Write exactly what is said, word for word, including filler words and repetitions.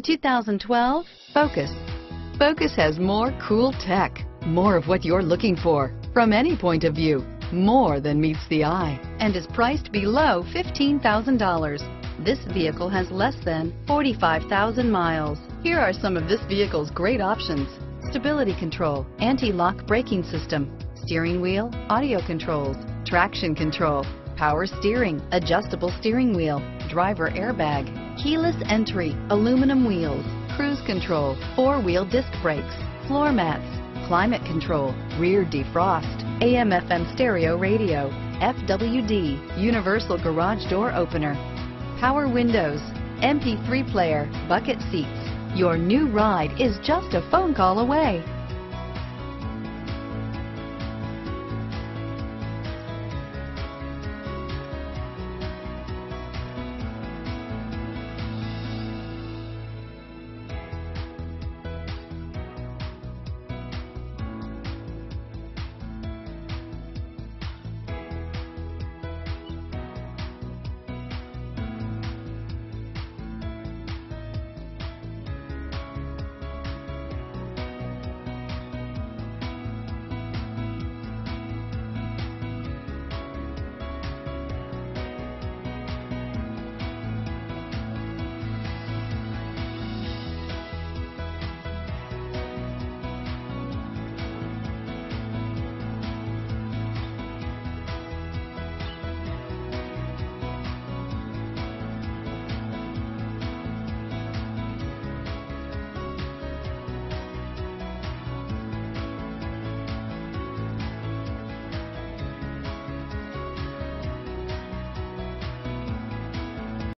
The two thousand twelve Focus. Focus has more cool tech, more of what you're looking for from any point of view, more than meets the eye, and is priced below fifteen thousand dollars. This vehicle has less than forty-five thousand miles. Here are some of this vehicle's great options: stability control, anti-lock braking system, steering wheel audio controls, traction control, power steering, adjustable steering wheel, driver airbag, keyless entry, aluminum wheels, cruise control, four-wheel disc brakes, floor mats, climate control, rear defrost, A M F M stereo radio, F W D, universal garage door opener, power windows, M P three player, bucket seats. Your new ride is just a phone call away.